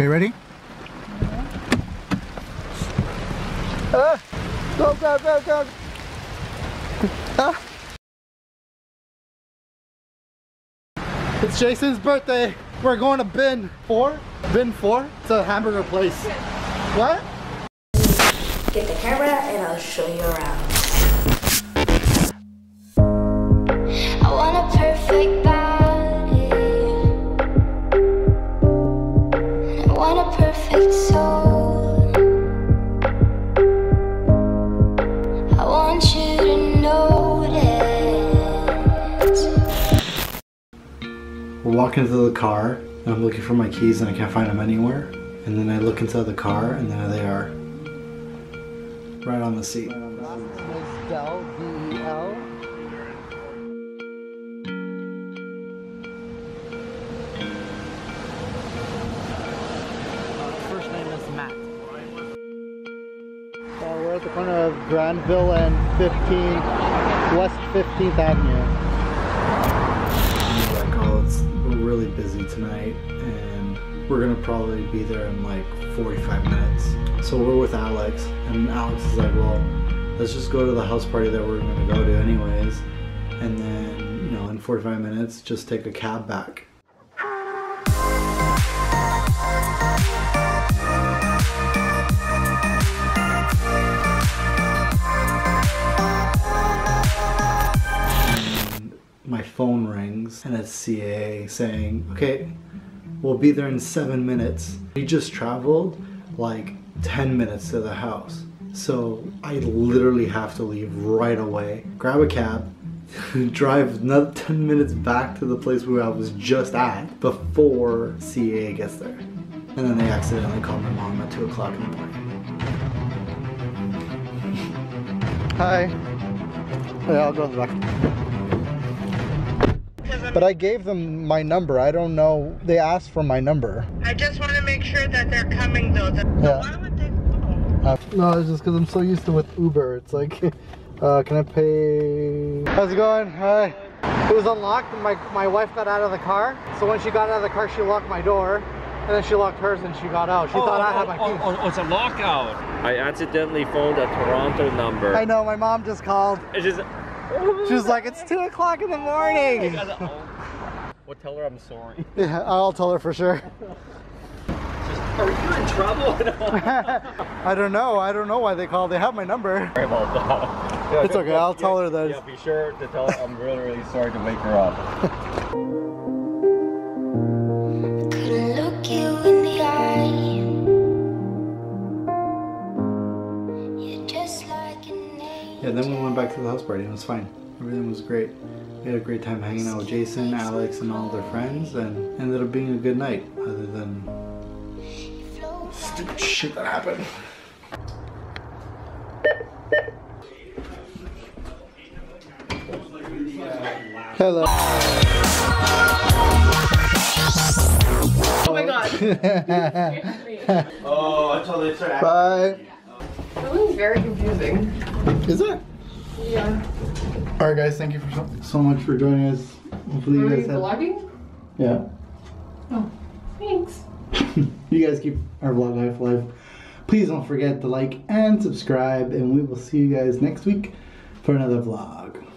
Okay, ready? Yeah. Go, go, go, go! It's Jason's birthday. We're going to Bin Four. Bin Four? It's a hamburger place. What? Get the camera and I'll show you around. I want a perfect body. I want a perfect soul. I want you to know that. We're walking to the car and I'm looking for my keys and I can't find them anywhere. And then I look inside the car and there they are. Right on the seat. First name is Matt. We're at the corner of Granville and West 15th Avenue. Like, oh, it's really busy tonight, and we're gonna probably be there in like 45 minutes. So we're with Alex, and Alex is like, well, let's just go to the house party that we're gonna go to anyways, and then, you know, in 45 minutes, just take a cab back. And my phone rings, and it's CAA saying, okay, we'll be there in 7 minutes. We just traveled like 10 minutes to the house. So I literally have to leave right away, grab a cab, drive another 10 minutes back to the place where I was just at before CAA gets there. And then they accidentally called my mom at 2 o'clock in the morning. Hi. Yeah, I'll go to the back. But I gave them my number. I don't know. They asked for my number. I just want to make sure that they're coming, though. So yeah. Why would they call? No, it's just because I'm so used to with Uber. It's like, can I pay? How's it going? Hi. It was unlocked. My wife got out of the car. So when she got out of the car, she locked my door. And then she locked hers and she got out. She thought I had my keys. Oh, it's a lockout. I accidentally phoned a Toronto number. I know. My mom just called. It's just... She was like, it's 2 o'clock in the morning! Well, tell her I'm sorry. Yeah, I'll tell her for sure. Just, are you in trouble? I don't know why they called. They have my number. Yeah, it's okay, I'll tell her that. Yeah, be sure to tell her I'm really, really sorry to wake her up. Couldn't look you in the eye. Yeah, then we went back to the house party and it was fine. Everything was great. We had a great time hanging out with Jason, Alex, and all their friends, and ended up being a good night, other than stupid shit that happened. Hello. Oh my god. Oh, I totally tried. Bye. That was very confusing. Is it? Yeah. Alright guys, thank you for so much for joining us. Hopefully you guys have... Are you vlogging? Yeah. Oh, thanks. You guys keep our vlog life alive. Please don't forget to like and subscribe, and we will see you guys next week for another vlog.